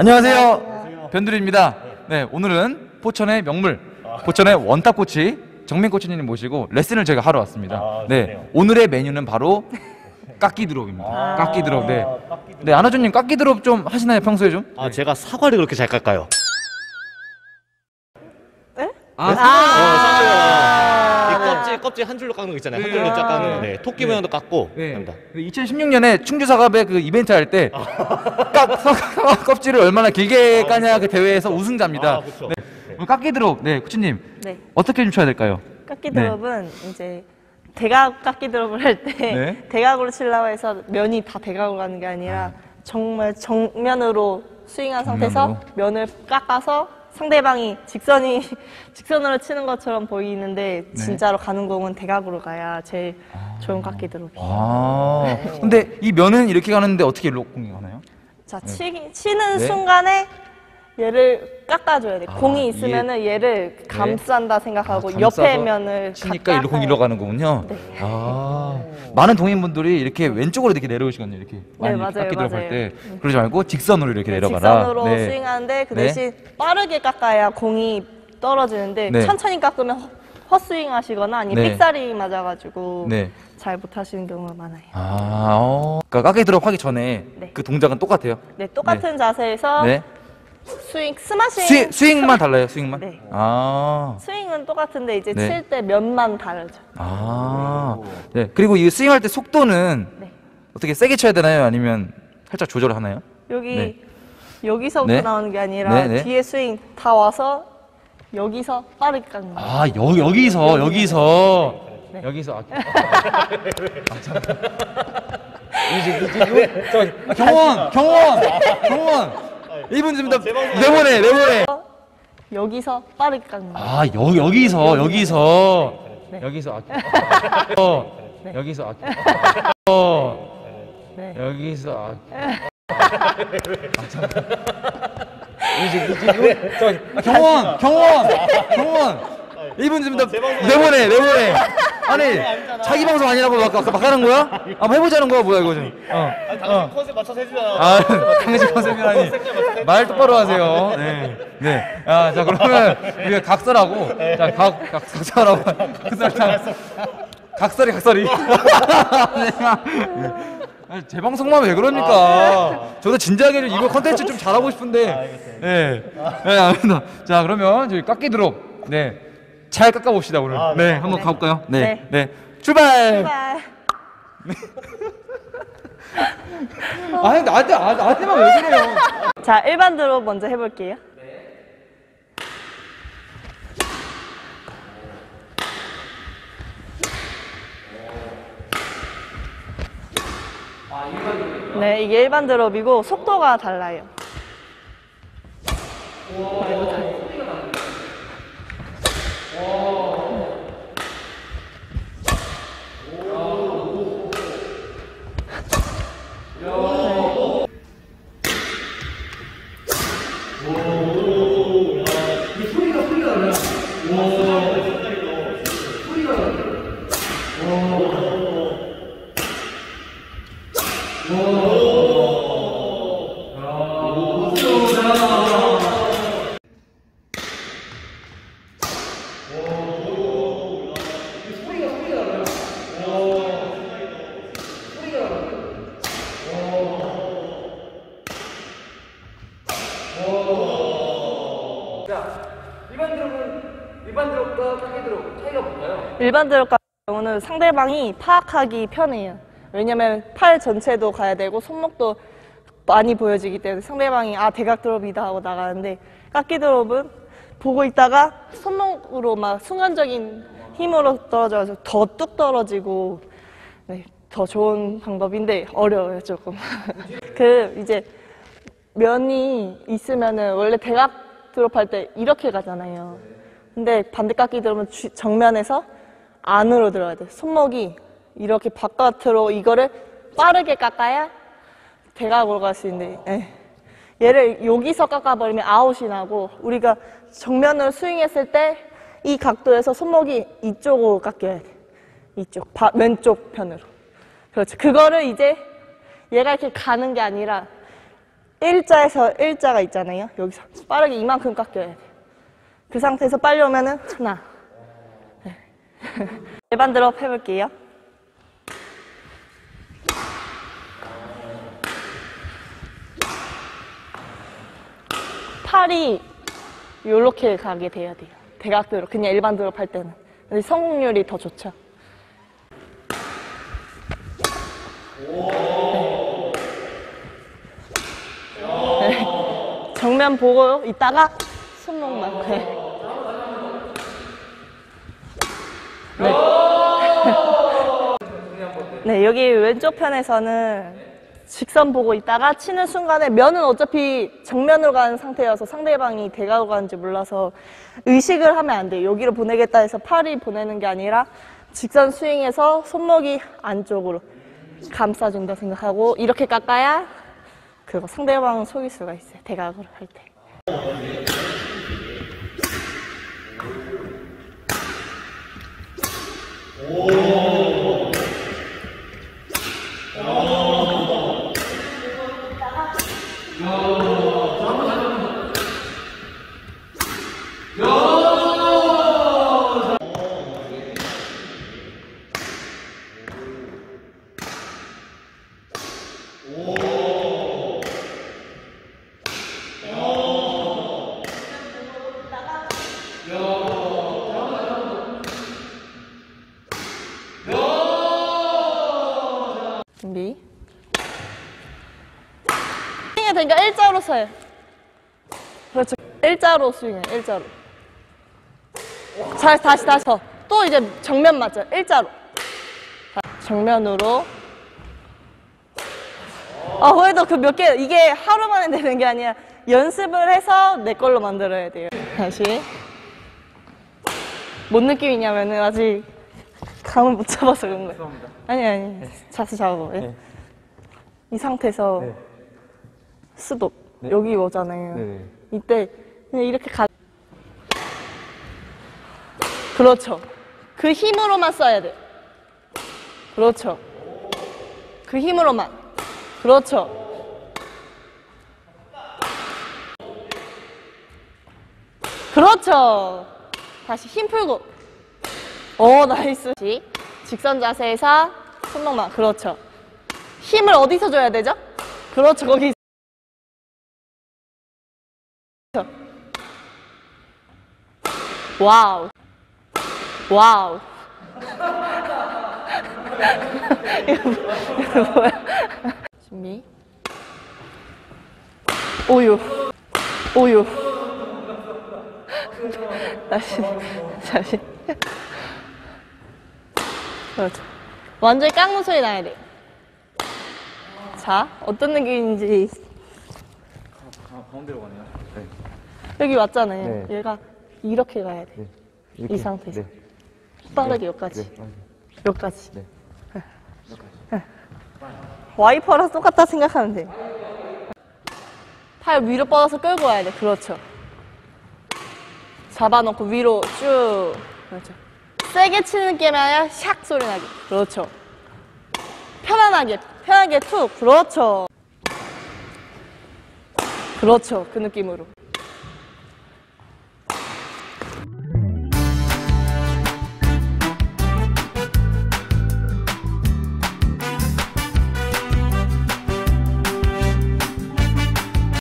안녕하세요. 변두리입니다. 네, 오늘은 포천의 명물, 포천의 원탁꼬치 정민 코치님 모시고 레슨을 제가 하러 왔습니다. 네, 오늘의 메뉴는 바로 깎기 드롭입니다. 깎기 드롭. 네, 네, 아나조님 깎기 드롭 좀 하시나요, 평소에 좀? 아, 네. 제가 사과를 그렇게 잘 깎아요. 네? 아, 사과요. 껍질 한 줄로 깎는 거 있잖아요. 한 줄로 깎는 거. 네, 토끼 모양도 깎고. 네. 합니다. 2016년에 충주사갑의 그 이벤트 할 때 껍질을 얼마나 길게 까냐 그 대회에서 우승자입니다. 아, 그렇죠. 네. 깎기 드롭, 네, 코치님. 네. 어떻게 좀 쳐야 될까요? 깎기 드롭은 네. 이제 대각 깎기 드롭을 할 때 네. 대각으로 치려고 해서 면이 다 대각으로 가는 게 아니라 정말 정면으로 스윙한 정면으로. 상태에서 면을 깎아서 상대방이 직선으로 치는 것처럼 보이는데 네. 진짜로 가는 공은 대각으로 가야 제일 좋은 깎기 드롭이에요. 근데 이 면은 이렇게 가는데 어떻게 일로 공이 가나요? 자, 네. 치는 네. 순간에 얘를 깎아줘야 돼. 공이 있으면은 얘를 감싼다 네. 생각하고 옆에 면을 치니까 일로 공이 일로 가는 거군요. 네. 많은 동행분들이 이렇게 왼쪽으로 이렇게 내려오시거든요. 이렇게 네, 많이 깎기 들어갈 때 그러지 말고 직선으로 이렇게 내려가라. 직선으로 네. 스윙하는데 그 대신 네. 빠르게 깎아야 공이 떨어지는데 네. 천천히 깎으면 헛스윙 하시거나 아니면 네. 삑사리 맞아가지고 네. 잘 못하시는 경우가 많아요. 그러니까 깎기 드롭 하기 전에 네. 그 동작은 똑같아요? 네, 똑같은 네. 자세에서 네. 스윙, 스마싱 스윙만 달라요, 스윙만? 네. 스윙은 똑같은데 이제 네. 칠 때 면만 다르죠. 네. 그리고 이 스윙할 때 속도는 네. 어떻게 세게 쳐야 되나요? 아니면 살짝 조절을 하나요? 여기, 네. 여기서부터 네. 나오는 게 아니라 네네. 뒤에 스윙 다 와서 여기서 빠르게 깎는 거예요. 여기서. 네. 여기서. 경원! 1분 됩니다. 네모네. 여기서 빠르게 깎는 거예요. 여기서. 네. 경원! 1분 됩니다. 네모네. 아니, 자기 방송 아니라고 막 하는 거야? 한번 해보자는 거야, 뭐야, 이거 지금. 당신 컨셉 맞춰서 해주잖아. 당신 컨셉이라니. 말 똑바로 하세요. 네. 네. 자, 그러면 우리가 각설하고. 네. 자, 각설하고. 각설이. 네. 제 방송만 왜 그러니까. 저도 진지하게 이거 컨텐츠 좀 잘하고 싶은데. 네. 네, 알겠습니다. 자, 그러면 저희 깎기 드롭. 네. 잘 깎아봅시다, 오늘. 네, 한번 가볼까요? 네. 출발! 아니, 나한테만 왜 그래요? 자, 일반 드롭 먼저 해볼게요. 네. 일반 드롭이요? 네, 이게 일반 드롭이고, 속도가 달라요. 일반 드롭 같은 경우는 상대방이 파악하기 편해요. 왜냐면 팔 전체도 가야 되고 손목도 많이 보여지기 때문에 상대방이 대각 드롭이다 하고 나가는데, 깎기 드롭은 보고 있다가 손목으로 막 순간적인 힘으로 떨어져서 더 뚝 떨어지고. 네, 더 좋은 방법인데 어려워요, 조금. 이제 면이 있으면은 원래 대각 드롭 할 때 이렇게 가잖아요. 근데 반대 깎기 드롭은 정면에서 안으로 들어가야 돼. 손목이 이렇게 바깥으로 이거를 빠르게 깎아야 대각으로 갈 수 있는데, 얘를 여기서 깎아버리면 아웃이 나고, 우리가 정면으로 스윙했을 때 이 각도에서 손목이 이쪽으로 깎여야 돼. 이쪽, 왼쪽 편으로. 그렇죠. 그거를 이제 얘가 이렇게 가는 게 아니라 일자에서 일자가 있잖아요. 여기서 빠르게 이만큼 깎여야 돼. 그 상태에서 빨리 오면은 하나. 네. 일반 드롭 해볼게요. 팔이 이렇게 가게 돼야 돼요. 대각도로. 그냥 일반 드롭 할 때는. 근데 성공률이 더 좋죠. 네. 네. 정면 보고 있다가 손목만. 네. 네. 네, 여기 왼쪽 편에서는 직선 보고 있다가 치는 순간에 면은 어차피 정면으로 가는 상태여서 상대방이 대각으로 가는지 몰라서 의식을 하면 안 돼요. 여기로 보내겠다 해서 팔이 보내는 게 아니라 직선 스윙에서 손목이 안쪽으로 감싸준다 생각하고 이렇게 깎아야 그거 상대방을 속일 수가 있어요. 대각으로 할 때. 준비. 스윙이 되니까 일자로 서요. 그렇죠. 일자로 스윙해. 일자로. 잘 다시 더. 또 이제 정면 맞죠. 일자로. 자, 정면으로. 아, 그래도 그 몇 개 이게 하루만에 되는 게 아니라 연습을 해서 내 걸로 만들어야 돼요. 다시. 뭔 느낌이냐면은 아직 감을 못 잡아서 그런 거예요. 죄송합니다. 아니. 네. 자세 잡아. 네. 이 상태에서 네. 스톱. 네. 여기 오잖아요. 네. 이때 그냥 이렇게 가. 그렇죠. 그 힘으로만 써야 돼. 그렇죠. 그 힘으로만. 그렇죠. 그렇죠. 다시 힘 풀고. 오, 나이스. 직선 자세에서 손목만. 그렇죠. 힘을 어디서 줘야 되죠? 그렇죠. 거기. 와우. 와우. 이거 뭐야? 준비. 오유. 다시. 그렇죠. 완전히 깎는 소리 나야 돼. 자, 어떤 느낌인지. 가운데로 가네요. 네. 여기 왔잖아요. 네. 얘가 이렇게 가야 돼. 네. 이렇게. 이 상태에서. 네. 빠르게 여기까지. 네. 여기까지. 네. 여기까지. 와이퍼랑 똑같다 생각하면 돼. 팔 위로 뻗어서 끌고 와야 돼. 그렇죠. 잡아놓고 위로 쭉. 그렇죠. 세게 치는 게 아니라 샥 소리 나게. 그렇죠. 편안하게 툭. 그렇죠. 그 느낌으로.